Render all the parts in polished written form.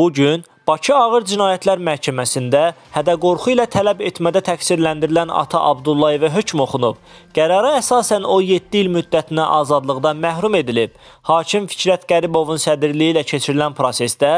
Bugün Bakı Ağır Cinayətlər Məhkəməsində hədə-qorxu ilə tələb etmədə təqsirləndirilən Ata Abdullayevə hökm oxunub. Qərara əsasən o 7 il müddətinə azadlıqdan məhrum edilib. Hakim Fikrət Qəribovun sədrliyi ilə keçirilən prosesdə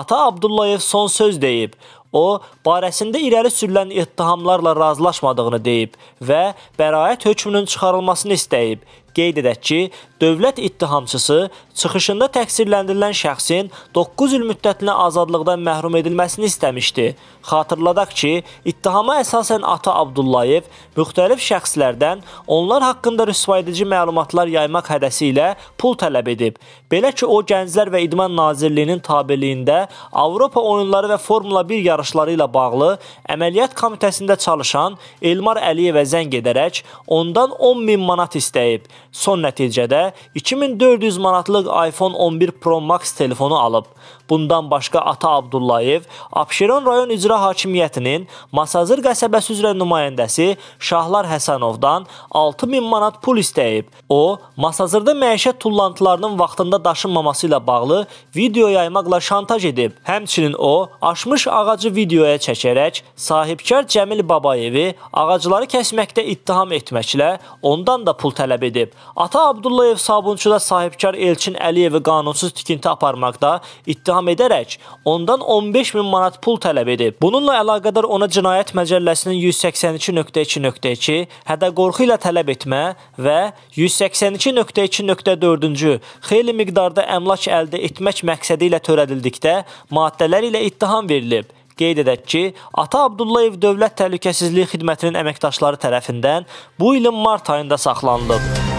Ata Abdullayev son söz deyib. O, barəsində irəli sürülən ittihamlarla razılaşmadığını deyib və bəraət hökmünün çıxarılmasını istəyib. Qeyd edək ki, dövlət ittihamçısı çıxışında təqsirləndirilən şəxsin 9 il müddətinə azadlıqdan məhrum edilməsini istəmişdi. Xatırladaq ki, ittihama əsasən Ata Abdullayev müxtəlif şəxslərdən onlar haqqında rüsvayedici məlumatlar yaymaq hədəsi ilə pul tələb edib. Belə ki, o Gənclər və İdman Nazirliyinin tabeliyində Avropa Oyunları və Formula 1 yarışları ilə bağlı Əməliyyat Komitəsində çalışan Elmar Əliyevə zəng edərək ondan 10.000 manat istəyib. Son nəticədə 2400 manatlıq iPhone 11 Pro Max telefonu alıb. Bundan başqa Ata Abdullayev Abşeron rayon icra hakimiyyətinin Masazır qəsəbəsi üzrə nümayəndəsi Şahlar Həsanovdan 6000 manat pul istəyib. O, Masazırda məişət tullantılarının vaxtında daşınmaması ilə bağlı video yaymaqla şantaj edib. Həmçinin o, aşmış ağacı videoya çəkərək sahibkar Cəmil Babayevi ağacları kəsməkdə ittiham etməklə ondan da pul tələb edib. Ata Abdullayev sabunçuda sahibkar Elçin Əliyevi qanunsuz tikinti aparmaqda ittiham edərək ondan 15.000 manat pul tələb edib. Bununla əlaqədar ona Cinayət Məcəlləsinin 182.2.2 hədə-qorxu ilə tələb etmə və 182.2.4-cü xeyli miqdarda əmlak əldə etmək məqsədi ilə törədildikdə maddələr ilə ittiham verilib. Qeyd edək ki, Ata Abdullayev Dövlət Təhlükəsizliyi Xidmətinin əməkdaşları tərəfindən bu ilin mart ayında saxlanılıb.